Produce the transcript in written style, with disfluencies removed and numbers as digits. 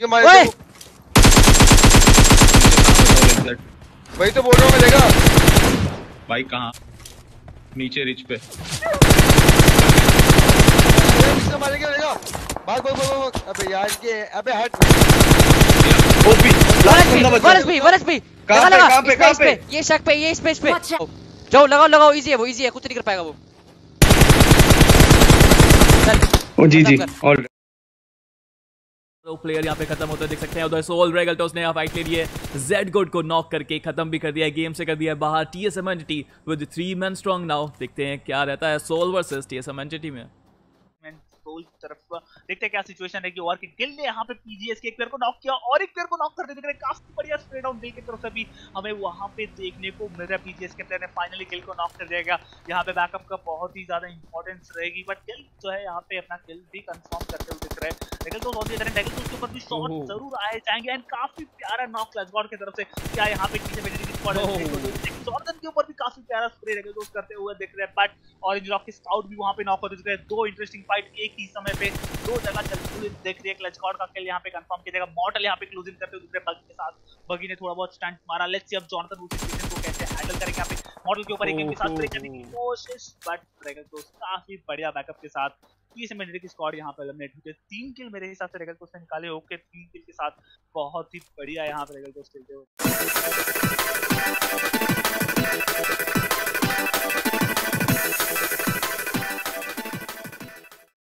ये मारे भाई, तो बोल रहा हूँ मैं देगा भाई। कहाँ नीचे रिच पे मारे क्या देगा? भाग भाग भाग। अबे यार के अबे हट। ओपी वरस भी कहाँ पे ये शक पे, ये स्पेस पे जाओ, लगाओ। इजी है वो, इजी है, कुछ नहीं कर पाएगा वो। जी ऑल तो प्लेयर यहाँ पे खत्म होता है, देख सकते हैं। उधर सोल रेगल्टोस ने फाइट ले लिए, ज़गॉड को नॉक करके खत्म भी कर दिया है, गेम से कर दिया है बाहर। TSM Anti with 3 man strong now. देखते हैं क्या रहता है सोल वर्सेस TSM Anti में। सोल तरफ देखते हैं क्या सिचुएशन है कि और के गिल ने यहाँ पे पीजीएस के एक प्लेयर को नॉक किया और एक प्लेयर को नॉक करते दिख रहे। काफी बढ़िया स्प्रेड आउट डी की तरफ से भी हमें वहां पे देखने को मिल रहा है। पीजीएस के प्लेयर ने फाइनली गिल को नॉक कर दिया गया। यहाँ पे बैकअप का बहुत ही ज्यादा इंपॉर्टेंस रहेगी, बट गिल जो है यहाँ पे अपना गिल भी कंफर्म करते हुए दिख रहे हैं। लेकिन तो बहुत ही तरह टैकल उसके ऊपर भी शॉट जरूर आए जाएंगे एंड काफी प्यारा नॉक ज़गॉड की तरफ से। क्या यहाँ पे नीचे बैठने की स्पॉट के ऊपर भी काफी प्यारा स्प्रे रेगल्टोस करते हुए दिख रहे हैं, बट ऑरेंज रॉक के स्काउट भी वहां पे नॉक होते दिख रहे हैं। दो इंटरेस्टिंग फाइट एक ही समय पे दो जगह चलती हुई देख रही है। क्लच स्क्वाड का खेल यहाँ पे कंफर्म किया जाएगा। मॉर्टल यहाँ पे क्लोजिंग करते हुए दूसरे बगी के साथ, बगी ने थोड़ा बहुत स्टंट मारा। लेट्स सी अब जॉनसन उस सिचुएशन को कैसे हैंडल करेंगे। यहाँ पे मॉर्टल के ऊपर एक के साथ ब्रेक करने की कोशिश, बट रेगल्टोस काफी बढ़िया बैकअप के साथ। 30 मिनट की स्क्वाड यहाँ पे एलिमिनेट हुई। 3 किल मेरे हिसाब से रेगल्टोस ने निकाले, होके 3 किल के साथ बहुत ही बढ़िया यहाँ पे रेगल्टोस खेलते हुए।